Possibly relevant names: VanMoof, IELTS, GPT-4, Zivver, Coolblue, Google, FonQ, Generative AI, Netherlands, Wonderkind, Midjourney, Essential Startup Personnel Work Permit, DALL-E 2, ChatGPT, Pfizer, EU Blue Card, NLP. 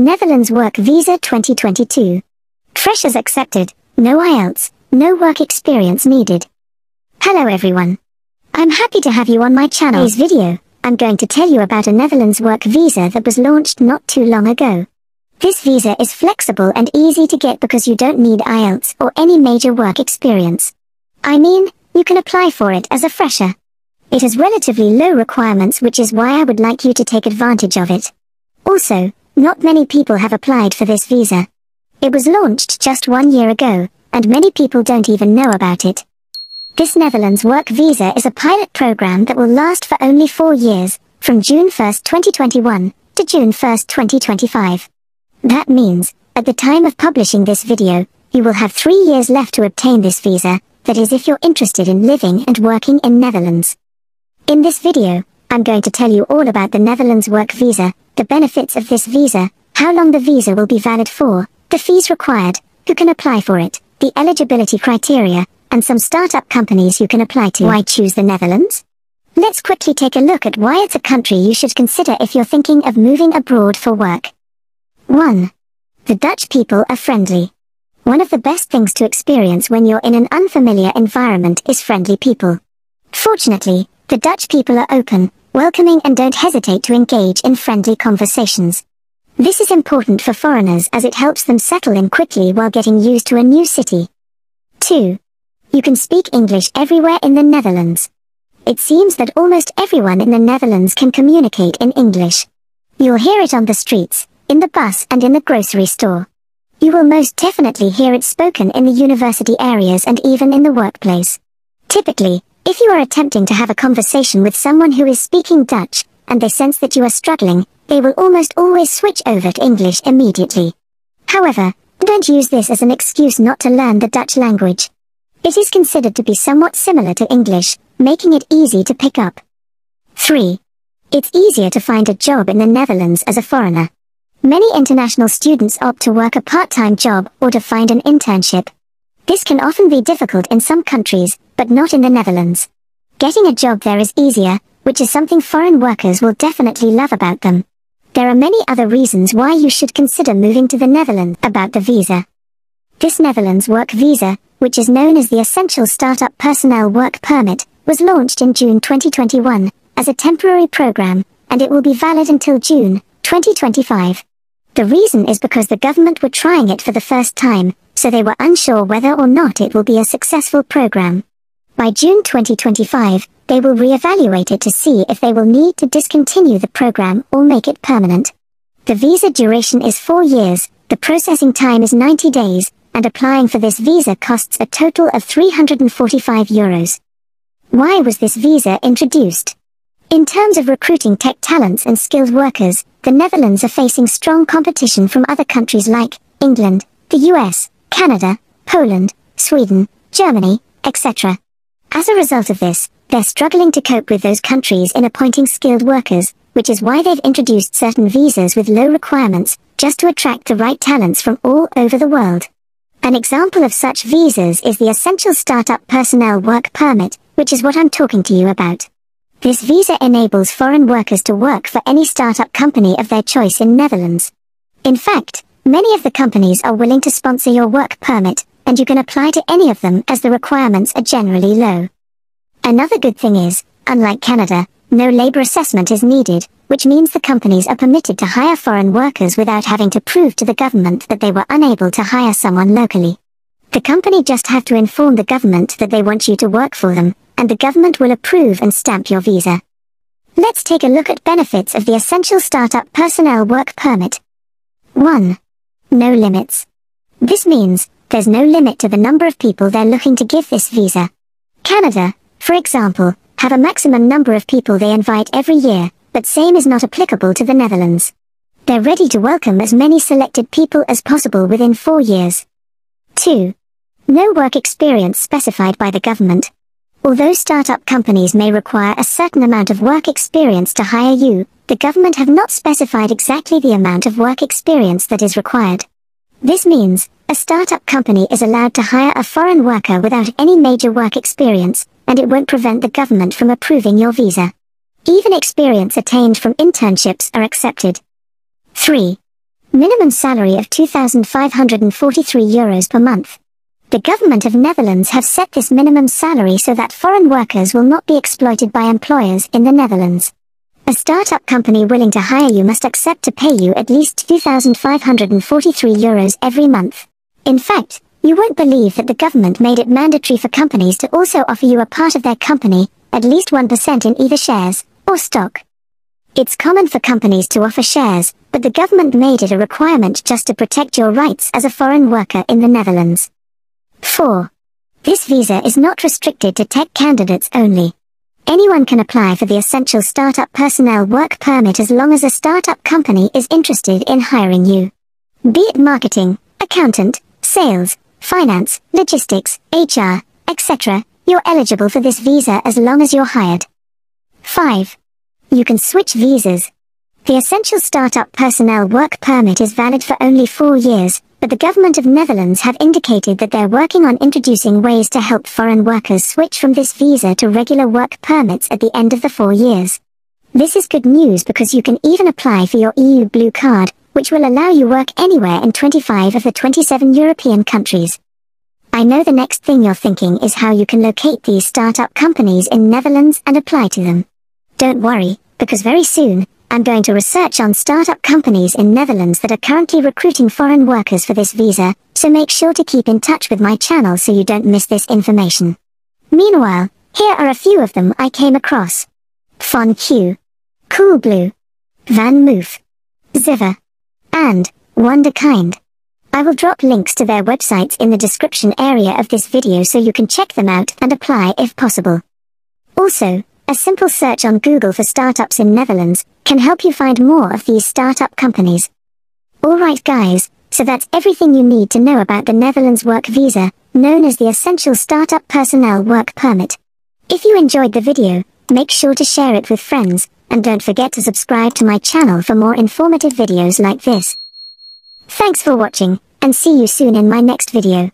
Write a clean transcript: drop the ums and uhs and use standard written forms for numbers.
Netherlands Work Visa 2022. Freshers accepted, no IELTS, no work experience needed. Hello everyone. I'm happy to have you on my channel. Today's video, I'm going to tell you about a Netherlands work visa that was launched not too long ago. This visa is flexible and easy to get because you don't need IELTS or any major work experience. I mean, you can apply for it as a fresher. It has relatively low requirements, which is why I would like you to take advantage of it. Also, not many people have applied for this visa. It was launched just 1 year ago, and many people don't even know about it. This Netherlands Work Visa is a pilot program that will last for only 4 years, from June 1, 2021, to June 1, 2025. That means, at the time of publishing this video, you will have 3 years left to obtain this visa, that is if you're interested in living and working in Netherlands. In this video, I'm going to tell you all about the Netherlands Work Visa, the benefits of this visa, how long the visa will be valid for, the fees required, who can apply for it, the eligibility criteria, and some startup companies you can apply to. Why choose the Netherlands? Let's quickly take a look at why it's a country you should consider if you're thinking of moving abroad for work. 1. The Dutch people are friendly. One of the best things to experience when you're in an unfamiliar environment is friendly people. Fortunately, the Dutch people are open, welcoming and don't hesitate to engage in friendly conversations. This is important for foreigners as it helps them settle in quickly while getting used to a new city. 2. You can speak English everywhere in the Netherlands. It seems that almost everyone in the Netherlands can communicate in English. You'll hear it on the streets, in the bus and in the grocery store. You will most definitely hear it spoken in the university areas and even in the workplace. Typically, if you are attempting to have a conversation with someone who is speaking Dutch, and they sense that you are struggling, they will almost always switch over to English immediately. However, don't use this as an excuse not to learn the Dutch language. It is considered to be somewhat similar to English, making it easy to pick up. 3. It's easier to find a job in the Netherlands as a foreigner. Many international students opt to work a part-time job or to find an internship. This can often be difficult in some countries, but not in the Netherlands. Getting a job there is easier, which is something foreign workers will definitely love about them. There are many other reasons why you should consider moving to the Netherlands. About the visa. This Netherlands work visa, which is known as the Essential Startup Personnel Work Permit, was launched in June 2021 as a temporary program, and it will be valid until June 2025. The reason is because the government were trying it for the first time, so they were unsure whether or not it will be a successful program. By June 2025, they will reevaluate it to see if they will need to discontinue the program or make it permanent. The visa duration is 4 years, the processing time is 90 days, and applying for this visa costs a total of €345. Why was this visa introduced? In terms of recruiting tech talents and skilled workers, the Netherlands are facing strong competition from other countries like England, the US, Canada, Poland, Sweden, Germany, etc. As a result of this, they're struggling to cope with those countries in appointing skilled workers, which is why they've introduced certain visas with low requirements, just to attract the right talents from all over the world. An example of such visas is the Essential Startup Personnel Work Permit, which is what I'm talking to you about. This visa enables foreign workers to work for any startup company of their choice in Netherlands. In fact, many of the companies are willing to sponsor your work permit, and you can apply to any of them as the requirements are generally low. Another good thing is, unlike Canada, no labor assessment is needed, which means the companies are permitted to hire foreign workers without having to prove to the government that they were unable to hire someone locally. The company just have to inform the government that they want you to work for them, and the government will approve and stamp your visa. Let's take a look at benefits of the Essential Startup Personnel Work Permit. 1. No limits. This means, there's no limit to the number of people they're looking to give this visa. Canada, for example, have a maximum number of people they invite every year, but same is not applicable to the Netherlands. They're ready to welcome as many selected people as possible within 4 years. 2. No work experience specified by the government. Although startup companies may require a certain amount of work experience to hire you, the government have not specified exactly the amount of work experience that is required. This means, a startup company is allowed to hire a foreign worker without any major work experience, and it won't prevent the government from approving your visa. Even experience attained from internships are accepted. 3. Minimum salary of €2,543 per month. The government of Netherlands have set this minimum salary so that foreign workers will not be exploited by employers in the Netherlands. A startup company willing to hire you must accept to pay you at least €2,543 every month. In fact, you won't believe that the government made it mandatory for companies to also offer you a part of their company, at least 1% in either shares or stock. It's common for companies to offer shares, but the government made it a requirement just to protect your rights as a foreign worker in the Netherlands. 4. This visa is not restricted to tech candidates only. Anyone can apply for the Essential Startup Personnel Work Permit as long as a startup company is interested in hiring you. Be it marketing, accountant, sales, finance, logistics, HR, etc., you're eligible for this visa as long as you're hired. 5. You can switch visas. The Essential Startup Personnel Work Permit is valid for only 4 years, but the government of Netherlands have indicated that they're working on introducing ways to help foreign workers switch from this visa to regular work permits at the end of the 4 years. This is good news because you can even apply for your EU Blue Card, which will allow you work anywhere in 25 of the 27 European countries. I know the next thing you're thinking is how you can locate these startup companies in Netherlands and apply to them. Don't worry, because very soon, I'm going to research on startup companies in Netherlands that are currently recruiting foreign workers for this visa, so make sure to keep in touch with my channel so you don't miss this information. Meanwhile, here are a few of them I came across. FonQ, Coolblue, VanMoof, Zivver, and Wonderkind. I will drop links to their websites in the description area of this video so you can check them out and apply if possible. Also, a simple search on Google for startups in Netherlands can help you find more of these startup companies. Alright guys, so that's everything you need to know about the Netherlands work visa, known as the Essential Startup Personnel Work Permit. If you enjoyed the video, make sure to share it with friends, and don't forget to subscribe to my channel for more informative videos like this. Thanks for watching, and see you soon in my next video.